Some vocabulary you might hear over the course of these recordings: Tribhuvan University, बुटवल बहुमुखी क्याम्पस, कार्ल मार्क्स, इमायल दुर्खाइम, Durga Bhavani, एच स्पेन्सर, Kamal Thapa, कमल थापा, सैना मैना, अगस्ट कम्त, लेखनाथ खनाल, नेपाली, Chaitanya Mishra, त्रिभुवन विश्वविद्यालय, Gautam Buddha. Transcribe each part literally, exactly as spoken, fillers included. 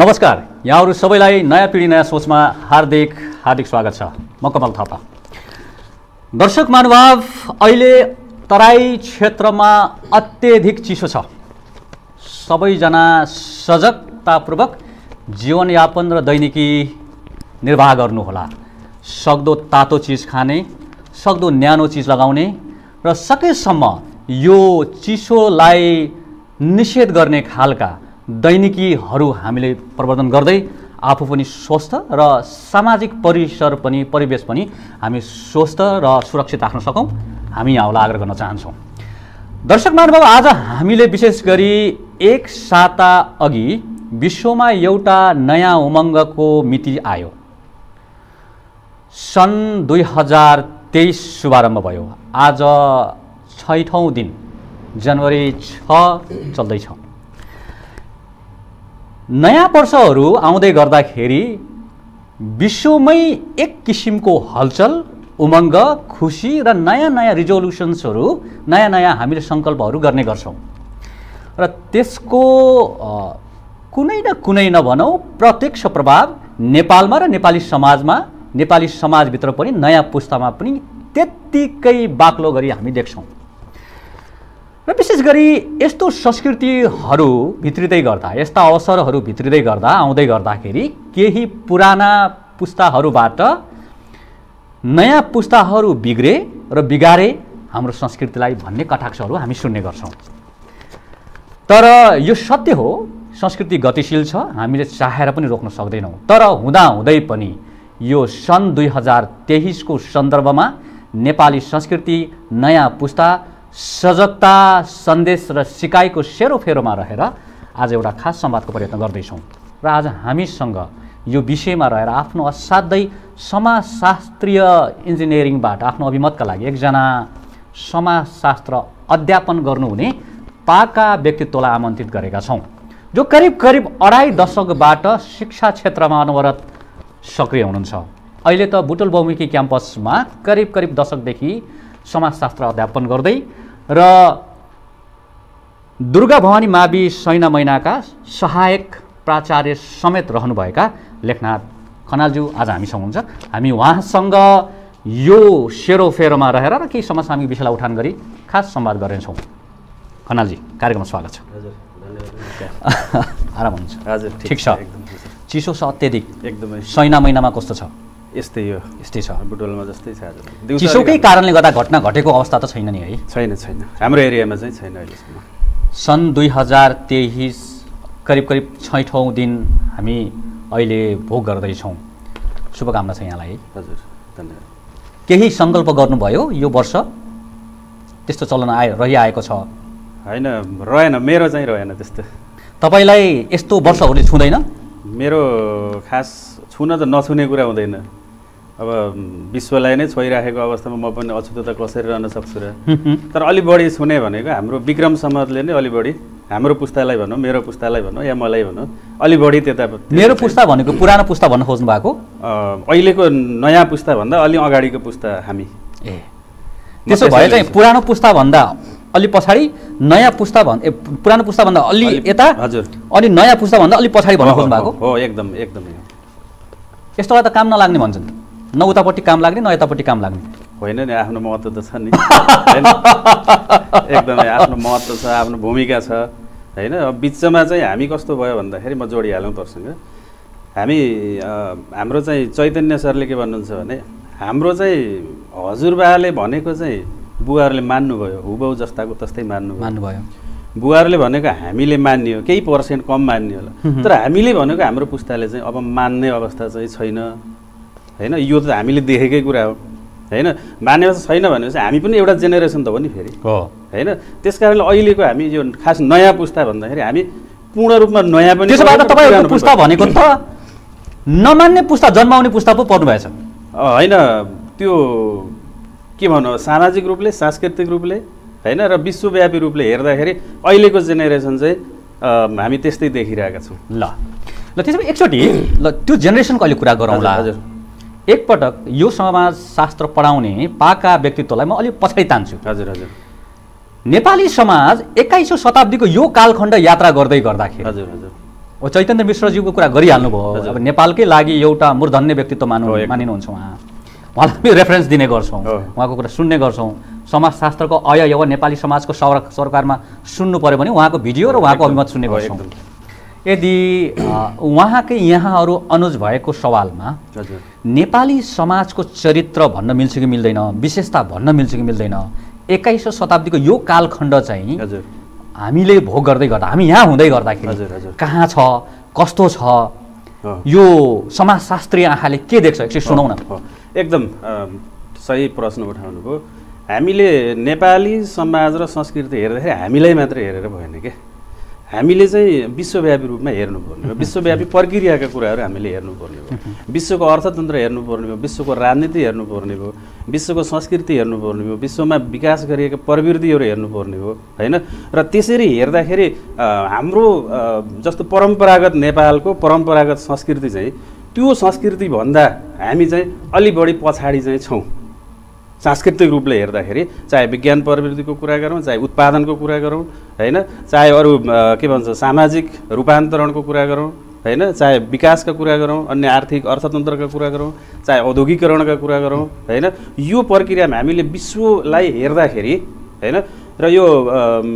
नमस्कार, यहाँहरु सबैलाई नयाँ पीढी नयाँ सोचमा हार्दिक हार्दिक स्वागत छ। म कमल थापा। दर्शक महानुभाव, अहिले तराई क्षेत्रमा अत्यधिक चिसो छ। सबैजना सजगतापूर्वक जीवनयापन र दैनिकी निर्वाह गर्नुहोला। सक्दो तातो चिज खाने, सक्दो न्यानो चिज लगाउने र सकेसम्म यो चिसोलाई निषेध गर्ने खालका दैनिकीहरू हामीले प्रवर्धन गर्दै आफू पनि स्वस्थ र सामाजिक परिसर पनि परिवेश पनि हामी स्वस्थ र सुरक्षित राख्न सकौँ, हामी यहाँलाई आग्रह गर्न चाहन्छौँ। दर्शक महानुभाव, आज हामीले विशेष गरी एक साता अघि विश्वमा एउटा नयाँ उमङ्गको मिति आयो। सन् दुई हजार तेइस शुभारम्भ भयो। आज छैठौँ दिन, जनवरी छ चल्दैछ। नयाँ वर्षहरू आउँदै गर्दाखेरि विश्वमै एक किसिमको हलचल, उमङ्ग, खुसी र नयाँ नयाँ रिजोल्युसन्सहरू, नयाँ नयाँ हामीले सङ्कल्पहरू गर्ने गर्छौँ र त्यसको कुनै न कुनै न भनौँ प्रत्यक्ष प्रभाव नेपालमा र नेपाली समाजमा, नेपाली समाजभित्र पनि नयाँ पुस्तामा पनि त्यत्तिकै बाक्लो गरी हामी देख्छौँ। र विशेष गरी यस्तो संस्कृतिहरू भित्रिँदै गर्दा, यस्ता अवसरहरू भित्रिँदै गर्दा आउँदै गर्दाखेरि केही पुराना पुस्ताहरूबाट नयाँ पुस्ताहरू बिग्रे र बिगारे हाम्रो संस्कृतिलाई भन्ने कटाक्षहरू हामी सुन्ने गर्छौँ। तर यो सत्य हो, संस्कृति गतिशील छ, हामीले चाहेर पनि रोक्न सक्दैनौँ। तर हुँदाहुँदै पनि यो सन् दुई हजार तेइसको सन्दर्भमा नेपाली संस्कृति नयाँ पुस्ता, सजगता, सन्देश र सिकाइको सेरोफेरोमा रहेर आज एउटा खास संवादको प्रयत्न गर्दैछौँ। र आज हामीसँग यो विषयमा रहेर आफ्नो असाध्यै समाजशास्त्रीय इन्जिनियरिङबाट आफ्नो अभिमतका लागि एकजना समाजशास्त्र अध्यापन गर्नुहुने पाका व्यक्तित्वलाई आमन्त्रित गरेका छौँ, जो करिब करिब अढाई दशकबाट शिक्षा क्षेत्रमा अनवरत सक्रिय हुनुहुन्छ। अहिले त बुटवल बहुमुखी क्याम्पसमा करिब करिब दशकदेखि समाजशास्त्र अध्यापन गर्दै र दुर्गा भवानी मावि सैना मैनाका सहायक प्राचार्य समेत रहनुभएका लेखनाथ खनालज्यू आज हामीसँग हुनुहुन्छ। हामी उहाँसँग यो सेरोफेरोमा रहेर र केही समसामयिक विषयलाई उठान गरी खास संवाद गर्नेछौँ। खनालजी, कार्यक्रममा स्वागत छ। हजुर, धन्यवाद। आराम हुनुहुन्छ? हजुर, ठिक छ। चिसो छ अत्यधिक, एकदमै। सैना मैनामा कस्तो छ? यस्तै हो, यस्तै छ, बुटवलमा जस्तै छ। चिसोकै कारणले गर्दा घटना घटेको अवस्था त छैन नि? है, छैन छैन, हाम्रो एरियामा चाहिँ छैन अहिलेसम्म। सन् दुई हजार तेइस करिब करिब छैठौँ दिन हामी अहिले भोग गर्दैछौँ। शुभकामना छ यहाँलाई। हजुर, धन्यवाद। केही सङ्कल्प गर्नुभयो यो वर्ष? त्यस्तो चलन आयो, रहिआएको छ? होइन, रहेन, मेरो चाहिँ रहेन त्यस्तो। तपाईँलाई यस्तो वर्षहरूले छुँदैन? मेरो खास छुन त नछुने कुरा हुँदैन। अब विश्वलाई नै छोइराखेको अवस्थामा म पनि अछुतो त कसरी रहन सक्छु र। तर अलि बढी छुने भनेको हाम्रो विक्रम समाजले नै अलि बढी, हाम्रो पुस्तालाई भनौँ, मेरो पुस्तालाई भनौँ या मलाई भनौँ, अलि बढी त्यता। मेरो पुस्ता भनेको पुरानो पुस्ता भन्न खोज्नु भएको? अहिलेको नयाँ पुस्ताभन्दा अलि अगाडिको पुस्ता हामी। ए, त्यसो भए चाहिँ पुरानो पुस्ताभन्दा अलि पछाडि, नयाँ पुस्ता भन् पुरानो पुस्ताभन्दा अलि यता। हजुर, अलि नयाँ पुस्ताभन्दा अलि पछाडि भन्न खोज्नु भएको हो? एकदम एकदमै। यस्तोलाई त काम नलाग्ने भन्छन्, न उतापट्टि काम लाग्ने न यतापट्टि काम लाग्ने। होइन नि, आफ्नो महत्त्व त छ नि, एकदमै आफ्नो महत्त्व छ, आफ्नो भूमिका छ, होइन? बिचमा चाहिँ हामी कस्तो भयो भन्दाखेरि, म जोडिहालौँ तसँग, हामी हाम्रो चाहिँ चैतन्य सरले के भन्नुहुन्छ भने, हाम्रो चाहिँ हजुरबाले भनेको चाहिँ बुवाहरूले मान्नुभयो, हुबहु जस्ताको तस्तै मान्नु मान्नुभयो। बुवाहरूले भनेको हामीले मान्यो, केही पर्सेन्ट कम मान्यो होला, तर हामीले भनेको हाम्रो पुस्ताले चाहिँ अब मान्ने अवस्था चाहिँ छैन, होइन? यो त हामीले देखेकै कुरा हो, होइन? मानेको छैन भनेपछि हामी पनि एउटा जेनेरेसन त हो नि फेरि, हो, होइन? त्यस कारणले अहिलेको हामी यो खास नयाँ पुस्ता भन्दाखेरि हामी पूर्ण रूपमा नयाँ पनि। त्यसो भए त तपाईँको पुस्ता भनेको त नमान्ने पुस्ता, जन्माउने पुस्ता पो पर्नु भएछ? होइन, त्यो के भनौँ, सामाजिक रूपले, सांस्कृतिक रूपले, होइन, र विश्वव्यापी रूपले हेर्दाखेरि अहिलेको जेनेरेसन चाहिँ हामी त्यस्तै देखिरहेका छौँ। ल ल, त्यसो भए एकचोटि ल त्यो जेनेरेसनको अहिले कुरा गरौँला। हजुर, एकपटक यो समाजशास्त्र पढाउने पाका व्यक्तित्वलाई म अलिक पछाडि तान्छु। हजुर हजुर। नेपाली समाज एक्काइसौँ शताब्दीको यो कालखण्ड यात्रा गर्दै गर्दाखेरि, हजुर हजुर, चैतन्य मिश्रजीको कुरा गरिहाल्नुभयो। अब नेपालकै लागि एउटा मूर्धन्य व्यक्तित्व मान्नु मानिनुहुन्छ उहाँ, उहाँलाई हामी रेफरेन्स दिने गर्छौँ, उहाँको कुरा सुन्ने गर्छौँ। समाजशास्त्रको अययव नेपाली समाजको सरकारमा सुन्नु पर्यो भने उहाँको भिडियो र उहाँको अभिमत सुन्ने गर्छौँ। यदि उहाँकै यहाँहरू अनुज भएको सवालमा नेपाली समाजको चरित्र भन्न मिल्छ कि मिल्दैन, विशेषता भन्न मिल्छ कि मिल्दैन, एक्काइसौँ शताब्दीको यो कालखण्ड चाहिँ हामीले भोग गर्दै गर्दा, हामी यहाँ हुँदै गर्दाखेरि कहाँ छ, कस्तो छ, यो समाजशास्त्रीय आँखाले के देख्छ, एकछिन सुनौ न। एकदम सही प्रश्न उठाउनुभयो। हामीले नेपाली समाज र संस्कृति हेर्दाखेरि हामीलाई मात्र हेरेर भएन के, हामीले चाहिँ विश्वव्यापी रूपमा हेर्नुपर्ने हो। विश्वव्यापी प्रक्रियाका कुराहरू हामीले हेर्नुपर्ने हो, विश्वको अर्थतन्त्र हेर्नुपर्ने हो, विश्वको राजनीति हेर्नुपर्ने हो, विश्वको संस्कृति हेर्नुपर्ने हो, विश्वमा विकास गरिएका प्रवृत्तिहरू हेर्नुपर्ने हो, होइन। र त्यसरी हेर्दाखेरि हाम्रो जस्तो परम्परागत नेपालको परम्परागत संस्कृति चाहिँ त्यो संस्कृतिभन्दा हामी चाहिँ अलि बढी पछाडि चाहिँ छौँ। सांस्कृतिक रूपले हेर्दाखेरि चाहे विज्ञान प्रवृत्तिको कुरा गरौँ, चाहे उत्पादनको कुरा गरौँ, होइन, चाहे अरू के भन्छ सामाजिक रूपान्तरणको कुरा गरौँ, होइन, चाहे विकासका कुरा गरौँ, अन्य आर्थिक अर्थतन्त्रका कुरा गरौँ, चाहे औद्योगिकरणका कुरा गरौँ, होइन, यो प्रक्रियामा हामीले विश्वलाई हेर्दाखेरि, होइन, र यो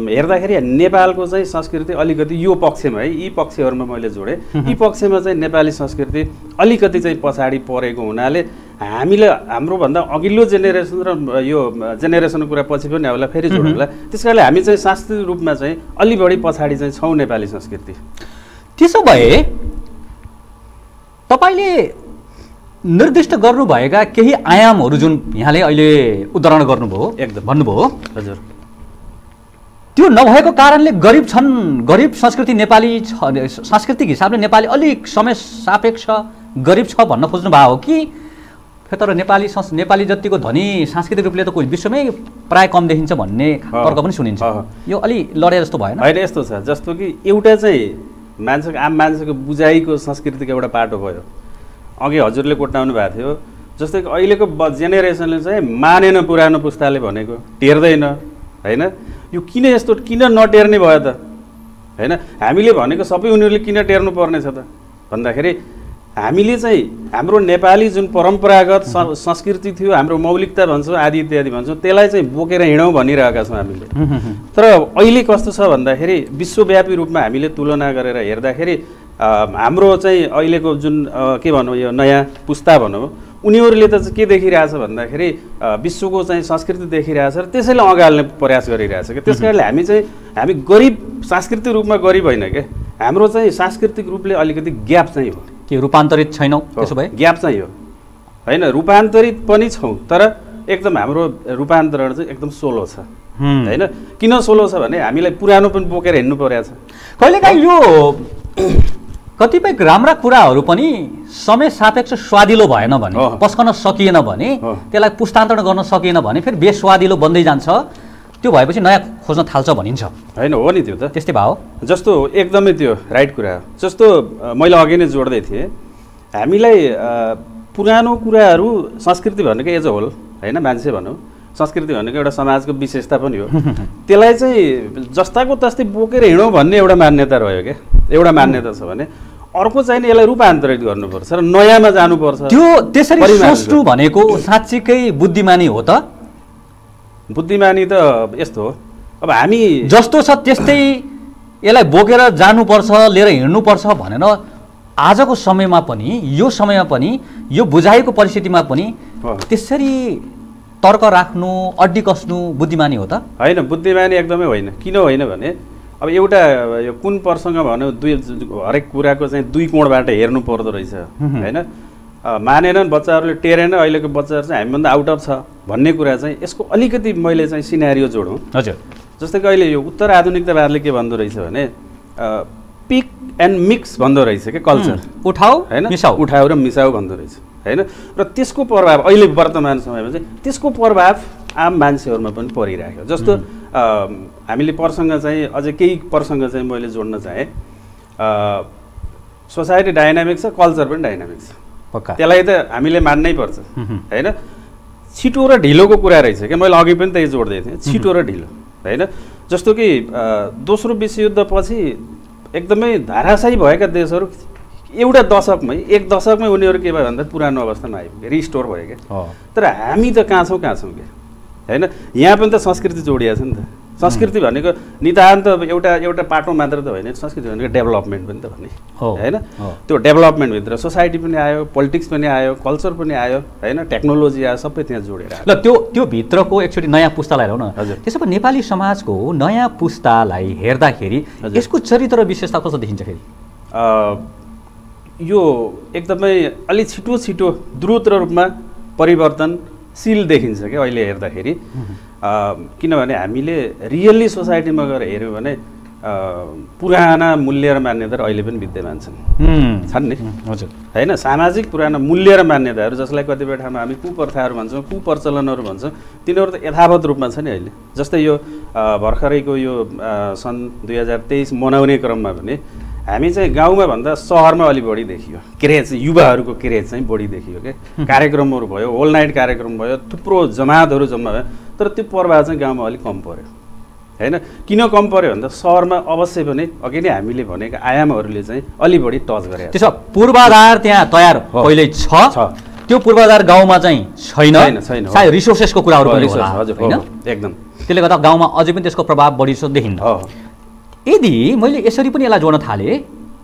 हेर्दाखेरि नेपालको चाहिँ संस्कृति अलिकति यो पक्षमा है, यी पक्षहरूमा मैले जोडेँ, यी पक्षमा चाहिँ नेपाली संस्कृति अलिकति चाहिँ पछाडि परेको हुनाले हामीले हाम्रोभन्दा अघिल्लो जेनेरेसन र यो जेनेरेसनको कुरा पछि पनि होला, फेरि जोडौँला। त्यस कारणले हामी चाहिँ सांस्कृतिक रूपमा चाहिँ अलि बढी पछाडि चाहिँ छौँ नेपाली संस्कृति। त्यसो भए तपाईँले निर्दिष्ट गर्नुभएका केही आयामहरू जुन यहाँले अहिले उदाहरण गर्नुभयो, एकदम भन्नुभयो, हजुर, त्यो नभएको कारणले गरिब छन्, गरिब संस्कृति नेपाली सांस्कृतिक हिसाबले नेपाली अलिक समय सापेक्ष गरिब छ भन्न खोज्नु भएको हो कि, तर नेपाली नेपाली जतिको धनी सांस्कृतिक रूपले त कोही विश्वमै प्राय कम देखिन्छ भन्ने तर्क पनि सुनिन्छ। यो अलि लडे जस्तो भएन? होइन, यस्तो छ जस्तो कि एउटा चाहिँ मान्छेको आम मान्छेको बुझाइको संस्कृतिको एउटा पाटो भयो। अघि हजुरले कोट्याउनु भएको थियो जस्तो कि अहिलेको जेनेरेसनले चाहिँ मानेन पुरानो पुस्ताले भनेको, टेर्दैन, होइन। यो किन यस्तो किन नटेर्ने भयो त, होइन, हामीले भनेको सबै उनीहरूले किन टेर्नु पर्ने छ त भन्दाखेरि हामीले चाहिँ हाम्रो नेपाली जुन परम्परागत संस्कृति थियो, हाम्रो मौलिकता भन्छौँ, आदि इत्यादि भन्छौँ, त्यसलाई चाहिँ बोकेर हिँडौँ भनिरहेका छौँ हामीले। तर अहिले कस्तो छ भन्दाखेरि विश्वव्यापी रूपमा हामीले तुलना गरेर हेर्दाखेरि हाम्रो चाहिँ अहिलेको जुन के भनौँ यो नयाँ पुस्ता भनौँ, उनीहरूले त के देखिरहेछ भन्दाखेरि विश्वको चाहिँ संस्कृति देखिरहेछ र त्यसैलाई अँगाल्ने प्रयास गरिरहेछ क्या। त्यस कारणले हामी चाहिँ हामी गरिब सांस्कृतिक रूपमा गरिब होइन क्या, हाम्रो चाहिँ सांस्कृतिक रूपले अलिकति ग्याप चाहिँ हो कि रूपान्तरित छैनौँ। त्यसो भए ग्याप चाहिँ हो, होइन, रूपान्तरित पनि छौँ तर एकदम हाम्रो रूपान्तरण चाहिँ एकदम सोलो छ, होइन। किन सोलो छ भने हामीलाई पुरानो पनि बोकेर हिँड्नु परेको छ। कहिलेकाहीँ यो कतिपय राम्रा कुराहरू पनि समय सापेक्ष स्वादिलो भएन भने, पस्कन सकिएन भने, त्यसलाई पुस्तान्तरण गर्न सकिएन भने फेरि बेस्वादिलो बन्दै जान्छ। त्यो भएपछि नयाँ खोज्न थाल्छ भनिन्छ, होइन, हो नि। त्यो त त्यस्तै भाव जस्तो एकदमै त्यो राइट कुरा हो। जस्तो मैले अघि नै जोड्दै थिएँ, हामीलाई पुरानो कुराहरू संस्कृति भनेको एज होल, होइन, मान्छे भनौँ, संस्कृति भनेको एउटा समाजको विशेषता पनि हो। त्यसलाई चाहिँ जस्ताको तस्तै बोकेर हिँडौँ भन्ने एउटा मान्यता रह्यो क्या, एउटा मान्यता छ भने अर्को चाहिँ यसलाई रूपान्तरित गर्नुपर्छ र नयाँमा जानुपर्छ। त्यो त्यसरी सोच्नु भनेको साँच्चीकै बुद्धिमानी हो त? बुद्धिमानी त यस्तो हो, अब हामी जस्तो छ त्यस्तै यसलाई बोकेर जानुपर्छ, लिएर हिँड्नुपर्छ भनेर आजको समयमा पनि, यो समयमा पनि, यो बुझाएको परिस्थितिमा पनि त्यसरी तर्क राख्नु, अड्डी कस्नु बुद्धिमानी हो त? होइन, बुद्धिमानी एकदमै होइन। किन होइन भने अब एउटा यो कुन प्रसङ्ग भन्यो, दुई हरेक कुराको चाहिँ दुई कोणबाट हेर्नु पर्दो रहेछ, होइन। मानेनन् बच्चाहरूले, टेरेन, अहिलेको बच्चाहरू चाहिँ हामीभन्दा आउट अफ छ भन्ने कुरा चाहिँ यसको अलिकति मैले चाहिँ सिनारियो जोडौँ। हजुर, जस्तै कि अहिले यो उत्तर आधुनिकतावादले के भन्दो रहेछ भने पिक एन्ड मिक्स भन्दो रहेछ क्या, कल्चर उठाऊ, होइन, उठाऊ र मिसाऊ भन्दो रहेछ, होइन। र त्यसको प्रभाव अहिले वर्तमान समयमा चाहिँ त्यसको प्रभाव आम मान्छेहरूमा पनि परिराख्यो। जस्तो हामीले प्रसङ्ग चाहिँ अझै केही प्रसङ्ग चाहिँ मैले जोड्न चाहेँ, सोसाइटी डाइनामिक छ, कल्चर पनि डाइनामिक छ, पक्का त्यसलाई त हामीले मान्नै पर्छ, होइन। छिटो र ढिलोको कुरा रहेछ क्या, मैले अघि पनि त्यही जोड्दै थिएँ, छिटो र ढिलो, होइन। जस्तो कि दोस्रो विश्वयुद्धपछि एकदमै धाराशायी भएका देशहरू एउटा दशकमै एक दशकमै उनीहरू के भयो भन्दा पुरानो अवस्थामा आइपुगे, रिस्टोर भयो क्या। तर हामी त कहाँ छौँ कहाँ छौँ क्या हैन। यहाँ पनि त संस्कृति जोडिया छ नि त। संस्कृति भनेको नितान्त एउटा एउटा पाटो मात्र त होइन, संस्कृति भनेको डेभलपमेन्ट पनि त भन्ने हैन। त्यो डेभलपमेन्टभित्र सोसाइटी पनि आयो, पोलिटिक्स पनि आयो, कल्चर पनि आयो हैन, टेक्नोलोजी आयो, सबै त्यहाँ जोडेर आयो। ल त्यो त्यो भित्रको एकचोटि नयाँ पुस्तालाई हेरौँ न। त्यसो भए नेपाली समाजको नयाँ पुस्तालाई हेर्दाखेरि यसको चरित्र र विशेषता कस्तो देखिन्छ? फेरि यो एकदमै अलि छिटो छिटो द्रुत रूपमा परिवर्तनशील देखिन्छ क्या अहिले हेर्दाखेरि। किनभने हामीले रियल्ली सोसाइटीमा गएर हेऱ्यौँ भने पुराना मूल्य र मान्यताहरू अहिले पनि विद्यमान छन् छन् नि हजुर होइन। सामाजिक पुराना मूल्य र मान्यताहरू जसलाई कतिपय ठाउँमा हामी कुप्रथाहरू भन्छौँ, कुप्रचलनहरू भन्छौँ, तिनीहरू त यथावत रूपमा छ नि अहिले। जस्तै यो भर्खरैको यो सन् दुई हजार तेइस मनाउने क्रममा भने हामी चाहिँ गाउँमा भन्दा सहरमा अलि बढी देखियो क्रेज, युवाहरूको क्रेज चाहिँ बढी देखियो क्या। कार्यक्रमहरू भयो, होल नाइट कार्यक्रम भयो, थुप्रो जमातहरू जम्मा भयो, तर त्यो प्रभाव चाहिँ गाउँमा अलिक कम पऱ्यो होइन। किन कम पऱ्यो भन्दा सहरमा अवश्य पनि अघि नै हामीले भनेको आयामहरूले चाहिँ अलि बढी टच गरे। त्यसो पूर्वाधार त्यहाँ तयार पहिल्यै छ, त्यो पूर्वाधार गाउँमा चाहिँ छैन छैन सायद रिसोर्सेसको कुराहरू पनि होला हजुर होइन एकदम। त्यसले गर्दा गाउँमा अझै पनि त्यसको प्रभाव बढी छ देखिन्छ। यदि मैले यसरी पनि यसलाई जोड्न थालेँ,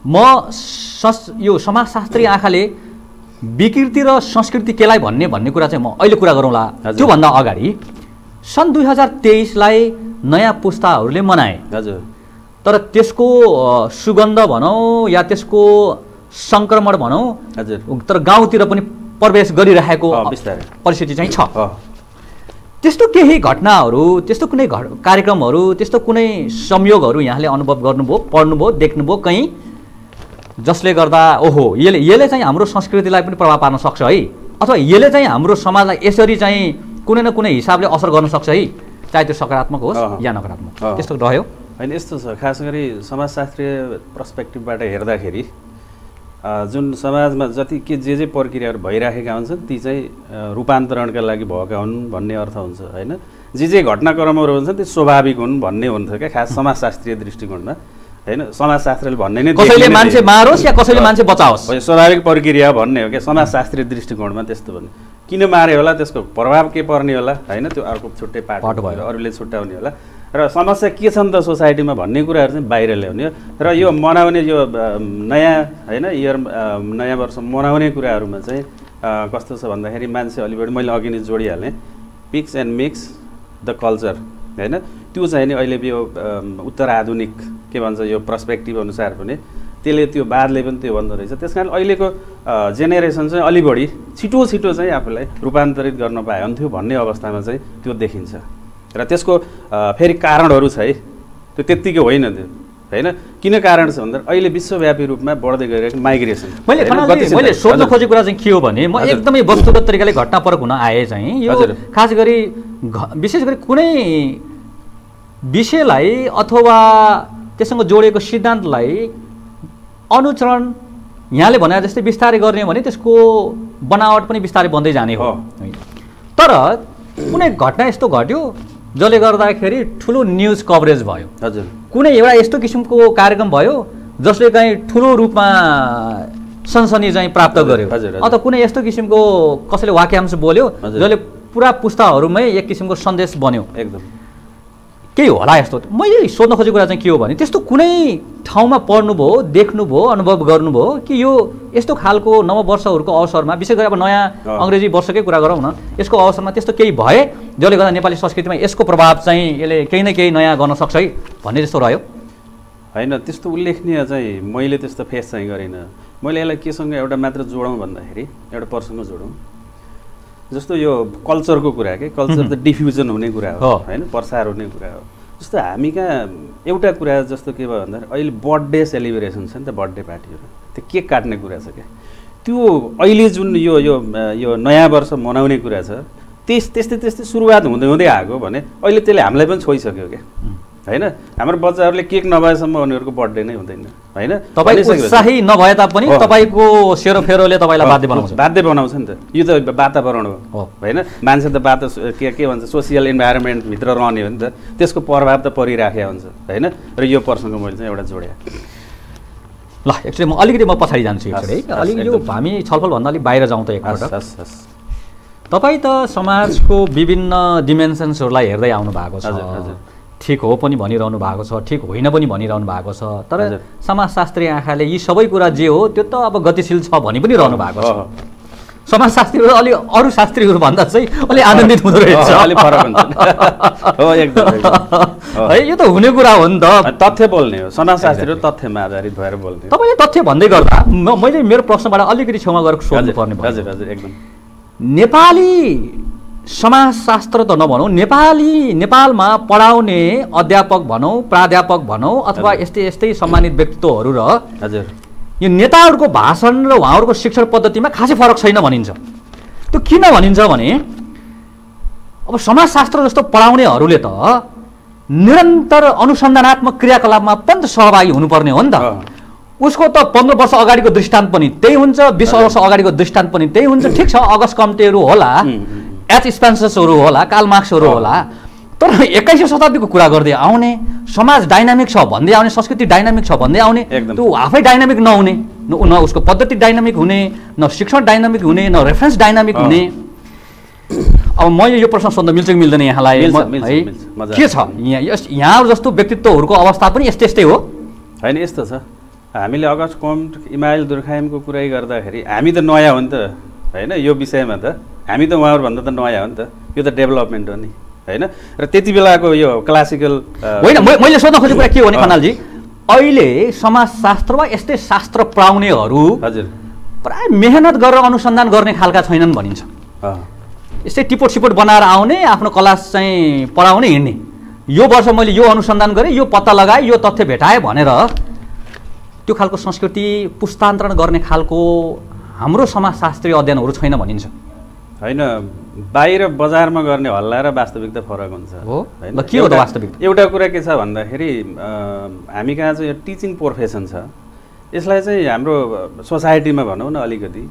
म सस यो समाजशास्त्रीय आँखाले विकृति र संस्कृति केलाई भन्ने भन्ने कुरा चाहिँ म अहिले कुरा गरौँला। त्योभन्दा अगाडि सन् दुई हजार तेइसलाई नयाँ पुस्ताहरूले मनाए हजुर, तर त्यसको सुगन्ध भनौँ या त्यसको सङ्क्रमण भनौँ हजुर तर गाउँतिर पनि प्रवेश गरिरहेको परिस्थिति चाहिँ छ। त्यस्तो केही घटनाहरू, त्यस्तो कुनै कार्यक्रमहरू, त्यस्तो कुनै संयोगहरू यहाँले अनुभव गर्नुभयो, पढ्नुभयो, देख्नुभयो कहीँ, जसले गर्दा ओहो यसले यसले चाहिँ हाम्रो संस्कृतिलाई पनि प्रभाव पार्न सक्छ है, अथवा यसले चाहिँ हाम्रो समाजलाई यसरी चाहिँ कुनै न कुनै हिसाबले असर गर्न सक्छ है, चाहे त्यो सकारात्मक होस् या नकारात्मक, त्यस्तो रह्यो होइन। यस्तो छ खास गरी समाजशास्त्रीय पर्सपेक्टिभबाट हेर्दाखेरि जुन समाजमा जति के जे जे प्रक्रियाहरू भइराखेका हुन्छन् ती चाहिँ रूपान्तरणका लागि भएका हुन् भन्ने अर्थ हुन्छ होइन। जे जे घटनाक्रमहरू हुन्छन् ती स्वाभाविक हुन् भन्ने हुन्थ्यो क्या खास समाजशास्त्रीय दृष्टिकोणमा होइन। समाजशास्त्रले भन्ने नै कसैले मान्छे मारोस् या कसैले मान्छे बचाओस् स्वाभाविक प्रक्रिया भन्ने हो क्या समाजशास्त्रीय दृष्टिकोणमा। त्यस्तो भन्ने किन मार्यो होला, त्यसको प्रभाव के पर्ने होला होइन, त्यो अर्को छुट्टै पाठ भयो, अरूले छुट्याउने होला, र समस्या के छन् त सोसाइटीमा भन्ने कुराहरू चाहिँ बाहिर ल्याउने र यो मनाउने यो नयाँ होइन इयर नयाँ वर्ष मनाउने कुराहरूमा चाहिँ कस्तो छ भन्दाखेरि मान्छे अलि बढी मैले अघि नै जोडिहालेँ picks and mix the culture होइन। त्यो चाहिँ नि अहिले यो उत्तराधुनिक के भन्छ यो पर्सपेक्टिभ अनुसार पनि त्यसले त्यो बादले पनि त्यो भन्दो रहेछ। त्यस कारण अहिलेको जेनेरेसन चाहिँ अलि बढी छिटो छिटो चाहिँ आफूलाई रूपान्तरित गर्न पाए हुन्थ्यो भन्ने अवस्थामा चाहिँ त्यो देखिन्छ। र त्यसको फेरि कारणहरू छ है, त्यो त्यत्तिकै होइन त्यो होइन। किन कारण छ भन्दा अहिले विश्वव्यापी रूपमा बढ्दै गइरहेको माइग्रेसन। मैले मैले सोध्न खोजेको कुरा चाहिँ के हो भने म एकदमै वस्तुगत तरिकाले घटनापरक हुन आए चाहिँ यो खास गरी विशेष गरी कुनै विषयलाई अथवा त्यससँग जोडिएको सिद्धान्तलाई अनुचरण यहाँले भने जस्तै बिस्तारै गर्ने भने त्यसको बनावट पनि बिस्तारै बन्दै जाने हो। तर कुनै घटना यस्तो घट्यो जसले गर्दाखेरि ठुलो न्युज कभरेज भयो हजुर, कुनै एउटा यस्तो किसिमको कार्यक्रम भयो जसले चाहिँ ठुलो रूपमा सनसनी चाहिँ प्राप्त गर्यो, अथवा कुनै यस्तो किसिमको कसैले वाक्यांश बोल्यो जसले पुरा पुस्ताहरूमै एक किसिमको सन्देश बन्यो एकदम केही होला यस्तो। मैले सोध्न खोजेको कुरा चाहिँ के हो भने त्यस्तो कुनै ठाउँमा पढ्नुभयो, देख्नुभयो, अनुभव गर्नुभयो कि यो यस्तो खालको नववर्षहरूको अवसरमा विशेष गरी अब नयाँ अङ्ग्रेजी वर्षकै कुरा गरौँ न, यसको अवसरमा त्यस्तो केही भए जसले गर्दा नेपाली संस्कृतिमा यसको प्रभाव चाहिँ यसले केही न केही नयाँ गर्न सक्छ है भन्ने जस्तो रह्यो होइन। त्यस्तो उल्लेखनीय चाहिँ मैले त्यस्तो फेस चाहिँ गरिनँ। मैले यसलाई केसँग एउटा मात्र जोडौँ भन्दाखेरि एउटा पर्सनसँग जोडौँ, जस्तो यो कल्चरको कुरा के कल्चर त डिफ्युजन हुने कुरा हो होइन, प्रसार हुने कुरा हो। जस्तो हामी कहाँ एउटा कुरा जस्तो के भयो भन्दाखेरि अहिले बर्थडे सेलिब्रेसन छ नि त, बर्थडे पार्टीहरू त्यो केक काट्ने कुरा छ क्या। त्यो अहिले जुन यो यो यो नयाँ वर्ष मनाउने कुरा छ त्यस त्यस्तै त्यस्तै सुरुवात हुँदै हुँदै आएको भने अहिले त्यसले हामीलाई पनि छोइसक्यो क्या होइन। हाम्रो बच्चाहरूले केक नभएसम्म उनीहरूको बर्थडे नै हुँदैन होइन। तपाईँ उत्साही नभए तापनि तपाईँको सेरोफेरोले तपाईँलाई बाध्य बनाउँछ बाध्य बनाउँछ नि त। यो त वातावरण हो होइन, मान्छे त बात के के भन्छ सोसियल इन्भाइरोमेन्टभित्र रहने हो नि त, त्यसको प्रभाव त परिराखेको हुन्छ होइन। र यो प्रसङ्ग मैले चाहिँ एउटा जोडेँ। ल एक्चुअली म अलिकति म पछाडि जान्छु एक्चुअली है अलिकति यो हामी छलफल भन्दा अलि बाहिर जाउँ त एकपटक। तपाई त समाजको विभिन्न डिमेन्सन्सहरुलाई हेर्दै आउनु भएको छ, ठीक हो पनि भनिरहनु भएको छ, ठीक होइन पनि भनिरहनु भएको छ, तर समाजशास्त्री आँखाले यी सबै कुरा जे हो त्यो त अब गतिशील छ भनि पनि रहनु भएको छ। समाजशास्त्रीहरू अलि अरू शास्त्रीहरू भन्दा चाहिँ अलि आनन्दित हुँदो रहेछ, अलि फरक हुन्छ हो एकदम है। यो त हुने कुरा हो नि त, तथ्य बोल्ने हो समाजशास्त्रीहरू, तथ्यमा आधारित भएर बोल्ने। तपाईले तथ्य भन्दै गर्दा मैले मेरो प्रश्नबाट अलिकति छेउमा गएर सोध्नु पर्ने भयो। हजुर हजुर एकदम। नेपाली समाजशास्त्र त नभनौँ, नेपाली नेपालमा पढाउने अध्यापक भनौँ, प्राध्यापक भनौँ अथवा यस्तै यस्तै सम्मानित व्यक्तित्वहरू र हजुर यो नेताहरूको भाषण र उहाँहरूको शिक्षण पद्धतिमा खासै फरक छैन भनिन्छ। त्यो किन भनिन्छ भने अब समाजशास्त्र जस्तो पढाउनेहरूले त निरन्तर अनुसन्धानात्मक क्रियाकलापमा पनि त सहभागी हुनुपर्ने हो नि त। उसको त पन्ध्र वर्ष अगाडिको दृष्टान्त पनि त्यही हुन्छ, बिस वर्ष अगाडिको दृष्टान्त पनि त्यही हुन्छ। ठिक छ, अगस्ट कम्तेहरू होला, एच स्पेन्सर्सहरू होला, कार्ल मार्क्सहरू होला, तर एक्काइसौँ शताब्दीको कुरा गर्दै आउने, समाज डाइनामिक छ भन्दै आउने, संस्कृति डाइनामिक छ भन्दै आउने, त्यो आफै डाइनामिक नहुने, न उसको पद्धति डाइनामिक हुने, न शिक्षण डाइनामिक हुने, न रेफरेन्स डाइनामिक हुने। अब मैले यो प्रश्न सोध्न मिल्छ कि मिल्दैन यहाँलाई? के छ यहाँ यहाँ जस्तो व्यक्तित्वहरूको अवस्था पनि यस्तै यस्तै हो होइन? यस्तो छ, हामीले अगस्ट कम्त, इमायल, दुर्खाइमको कुरै गर्दाखेरि हामी त नयाँ हो नि त होइन यो विषयमा, त हामी त उहाँहरूभन्दा त नयाँ हो नि त, यो त डेभलपमेन्ट हो नि होइन। र त्यति बेलाको यो क्लासिकल होइन। मैले सोध्न खोजेको कुरा के हो भने खनालजी, अहिले समाजशास्त्र वा यस्तै शास्त्र पढाउनेहरू हजुर प्राय मेहनत गरेर अनुसन्धान गर्ने खालका छैनन् भनिन्छ। यस्तै टिपोट सिपोट बनाएर आउने, आफ्नो क्लास चाहिँ पढाउने हिँड्ने, यो वर्ष मैले यो अनुसन्धान गरेँ, यो पत्ता लगाएँ, यो तथ्य भेटाएँ भनेर त्यो खालको संस्कृति पुस्तान्तरण गर्ने खालको हाम्रो समाजशास्त्रीय अध्ययनहरू छैन भनिन्छ होइन। बाहिर बजारमा गर्ने हल्ला र वास्तविकता फरक हुन्छ होइन। के हो त वास्तविकता? एउटा कुरा के छ भन्दाखेरि हामी कहाँ चाहिँ यो टिचिङ प्रोफेसन छ, यसलाई चाहिँ हाम्रो सोसाइटीमा भनौँ न अलिकति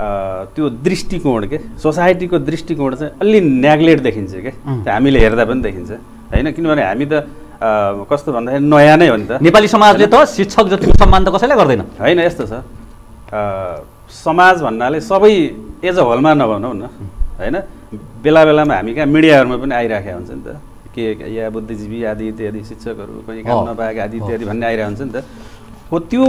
त्यो दृष्टिकोण के सोसाइटीको दृष्टिकोण चाहिँ अलि नेग्लेक्ट देखिन्छ क्या, हामीले हेर्दा पनि देखिन्छ होइन। किनभने हामी त कस्तो भन्दाखेरि नयाँ नै हो नि त। नेपाली समाजले त शिक्षक जतिको सम्मान त कसैलाई गर्दैन होइन। यस्तो छ, समाज भन्नाले सबै एज अ होलमा नभनौँ न होइन, बेला बेलामा हामी कहाँ मिडियाहरूमा पनि आइराखेको हुन्छ नि त, के या बुद्धिजीवी आदि इत्यादि, शिक्षकहरू कहीँ काम नपाएका आदि इत्यादि भन्ने आइरहेको हुन्छ नि त। हो त्यो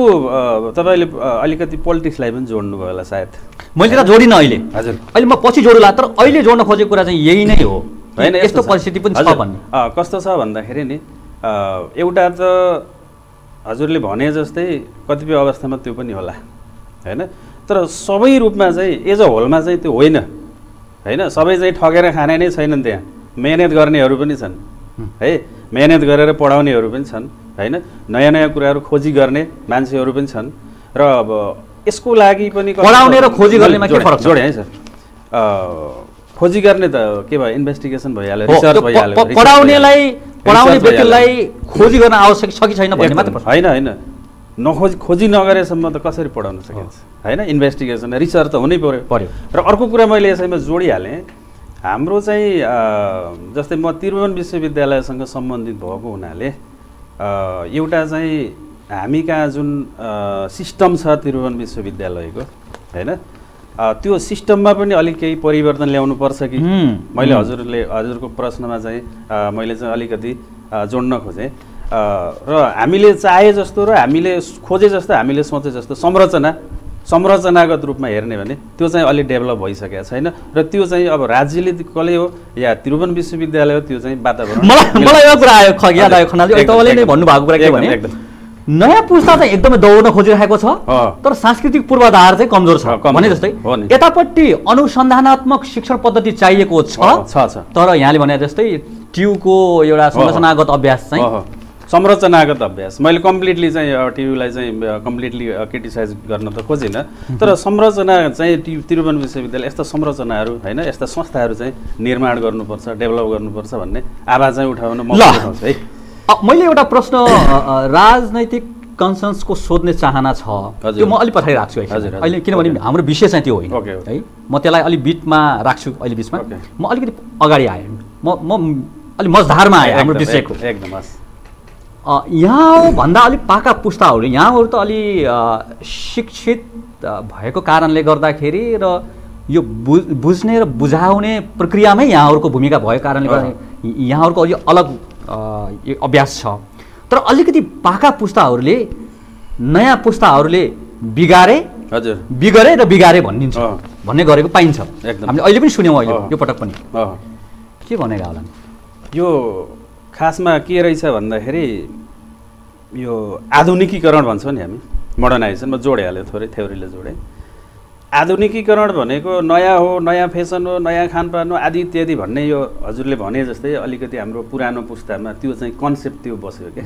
तपाईँले अलिकति पोलिटिक्सलाई पनि जोड्नुभयो होला सायद। मैले त जोडिनँ अहिले, हजुर अहिले म पछि जोडुला, तर अहिले जोड्न खोजेको कुरा चाहिँ यही नै हो होइन। यस्तो परिस्थिति पनि छ भन्ने। कस्तो छ भन्दाखेरि नि, एउटा त हजुरले भने जस्तै कतिपय अवस्थामा त्यो पनि होला होइन, तर सबै रूपमा चाहिँ एज अ होलमा चाहिँ त्यो होइन होइन। सबै चाहिँ ठगेर खाने नै छैनन्, त्यहाँ मेहनत गर्नेहरू पनि छन् है, मेहनत गरेर पढाउनेहरू पनि छन् होइन, नयाँ नयाँ कुराहरू खोजी गर्ने मान्छेहरू पनि छन्। र अब यसको लागि पनि पढाउने र खोजी गर्नेमा के फरक जोडे है सर? खोजी गर्ने त के भयो, इन्भेस्टिगेसन भइहाल्यो, रिसर्च भइहाल्यो। पढाउनेलाई पढाउने व्यक्तिलाई खोजी गर्न आवश्यक छ कि छैन भन्ने मात्र होइन होइन, नखोजी खोजी नगरेसम्म त कसरी पढाउन सकिन्छ होइन। इन्भेस्टिगेसन रिसर्च त हुनै पर्यो पर्यो र अर्को कुरा मैले यसैमा जोडिहालेँ, हाम्रो चाहिँ जस्तै म त्रिभुवन विश्वविद्यालयसँग सम्बन्धित भएको हुनाले एउटा चाहिँ हामी कहाँ जुन सिस्टम छ त्रिभुवन विश्वविद्यालयको होइन, त्यो सिस्टममा पनि अलिक केही परिवर्तन ल्याउनुपर्छ कि मैले हजुरले हजुरको प्रश्नमा चाहिँ मैले चाहिँ अलिकति जोड्न खोजेँ। र हामीले चाहे जस्तो र हामीले खोजे जस्तो, हामीले सोचे जस्तो संरचना संरचनागत रूपमा हेर्ने भने त्यो चाहिँ अलि डेभलप भइसकेको छैन। र त्यो चाहिँ अब राज्यले कले हो या त्रिभुवन विश्वविद्यालय हो, त्यो चाहिँ वातावरण। मलाई यो कुरा आयो, याद आयो खनालजी, तपाईँले नै भन्नुभएको कुरा के भने नयाँ पुस्ता चाहिँ एकदमै दौड्न खोजिरहेको छ, तर सांस्कृतिक पूर्वाधार चाहिँ कमजोर छ भने जस्तै यतापट्टि अनुसन्धानात्मक शिक्षण पद्धति चाहिएको छ, तर यहाँले भने जस्तै ट्युको एउटा संरचनागत अभ्यास चाहिँ संरचनागत अभ्यास, मैले कम्प्लिटली चाहिँ टियुलाई चाहिँ कम्प्लिटली क्रिटिसाइज गर्न त खोजिनँ, तर संरचना चाहिँ टियु त्रिभुवन विश्वविद्यालय यस्ता संरचनाहरू होइन, यस्ता संस्थाहरू चाहिँ निर्माण गर्नुपर्छ, डेभलप गर्नुपर्छ भन्ने आवाज चाहिँ उठाउन म चाहन्छु है। मैले एउटा प्रश्न राजनैतिक कन्सन्सको सोध्ने चाहना छ, त्यो म अलिक पछाडि राख्छु हजुर अहिले, किनभने हाम्रो विषय चाहिँ त्यो होइन है, म त्यसलाई अलिक बिचमा राख्छु। अहिले बिचमा म अलिकति अगाडि आएँ, म म अलिक मजधारमा आएँ हाम्रो विषयको एकदम। यहाँ भन्दा अलि पाका पुस्ता हो यहाँ तो अलि शिक्षित भएको कारणले गर्दाखेरि र यो बुझ्ने र बुझाउने प्रक्रियामै यहाँहरुको भूमिका भएको कारणले गर्दा यहाँहरुको अलि अलग अभ्यास छ। तर अलिकति पाका पुस्ताहरुले नयाँ पुस्ताहरुले बिगारे हजुर बिगरे र बिगारे भनिन्छ भन्ने गरेको पाइन्छ। हामीले अहिले पनि सुन्यौं अहिले यो पटक पनि के भनेका होला यो खासमा के रहेछ भन्दाखेरि यो आधुनिकीकरण भन्छौं नि हामी मोडर्नाइजेसनमा जोडिहाल्यो थोरै थ्योरीले जोडे। आधुनिकीकरण भनेको नयाँ हो नयाँ फेसन हो नयाँ खानपान हो आदि इत्यादि भन्ने यो हजुरले भने जस्तै अलिकति हाम्रो पुरानो पुस्तामा त्यो चाहिँ कन्सेप्ट त्यो बस्यो के।